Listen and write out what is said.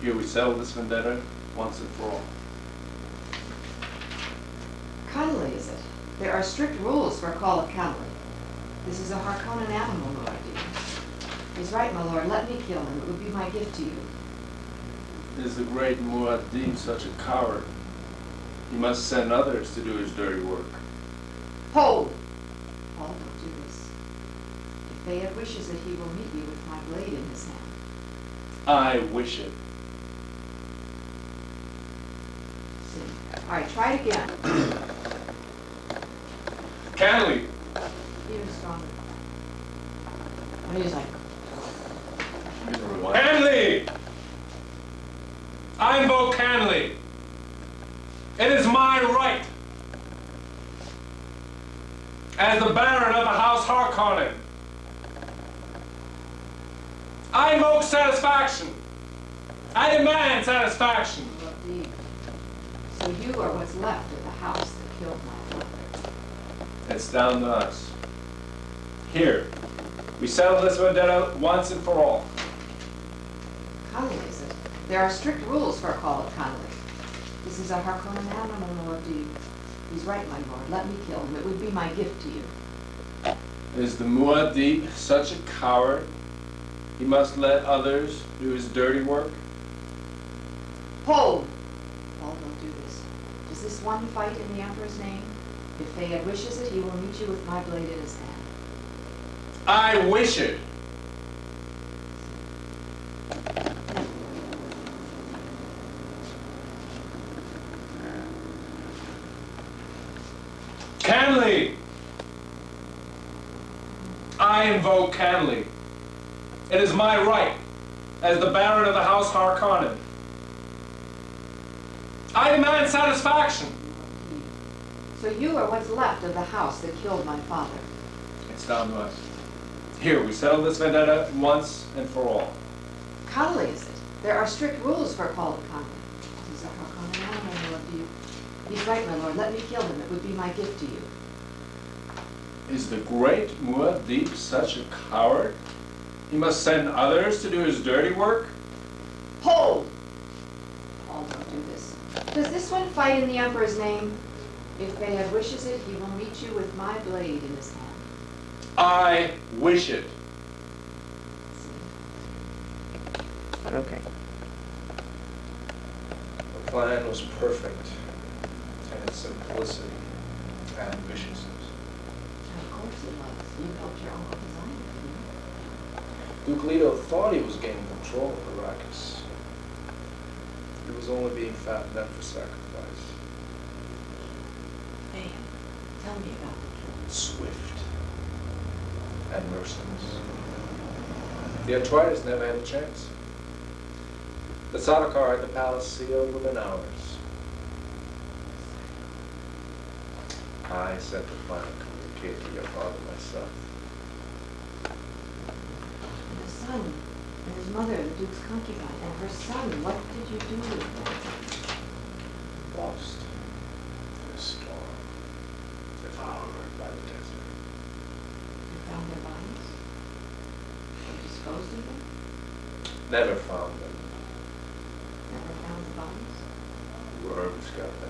Here we settle this vendetta once and for all. Kanly, is it? There are strict rules for a call of Kanly. This is a Harkonnen animal, Muad'Dib. He's right, my lord. Let me kill him. It would be my gift to you. Is the great Muad'Dib such a coward? He must send others to do his dirty work. Hold! Paul, don't do this. If Feyd wishes that he will meet you with my blade in his hand. I wish it. See. All right, try it again. Kanly! Even stronger. I'm going to use like... Kanly! I invoke Kanly! It is my right, as the Baron of the House Harkonnen, I invoke satisfaction. I demand satisfaction. So you are what's left of the house that killed my brother. It's down to us. Here, we settle this vendetta once and for all. Kanly, is it? There are strict rules for a call of Kanly. This is a Harkonnen animal, Muad'Dib. He's right, my lord. Let me kill him. It would be my gift to you. Is the Muad'Dib such a coward? He must let others do his dirty work? Hold! Paul, don't do this. Does this one fight in the Emperor's name? If Feyd wishes it, he will meet you with my blade in his hand. I wish it! Kanly! I invoke Kanly. It is my right, as the Baron of the House Harkonnen. I demand satisfaction. So you are what's left of the house that killed my father. It's down to us. Here, we settle this vendetta once and for all. Kanly, is it? There are strict rules for a call of Kanly. This is a Harkonnen animal, Muad'Dib. He's right, my lord. Let me kill him. It would be my gift to you. Is the great Muad'Dib such a coward? He must send others to do his dirty work? Hold! Paul, don't do this. Does this one fight in the Emperor's name? If Feyd wishes it, he will meet you with my blade in his hand. I wish it. Okay. The plan was perfect in its simplicity and ambitiousness. Of course it was. You helped your uncle design it. Duke Leto thought he was gaining control of Arrakis. He was only being fattened up for sacrifice. Man, tell me about it. Swift and merciless. The Atreides never had a chance. The Sardaukar had the palace sealed within hours. I set the plan to communicate to your father myself. And his mother, the Duke's concubine, and her son. What did you do with them? Lost in a storm, devoured by the desert. You found their bodies? You disposed of them? Never found them. Never found the bodies? Worms got them.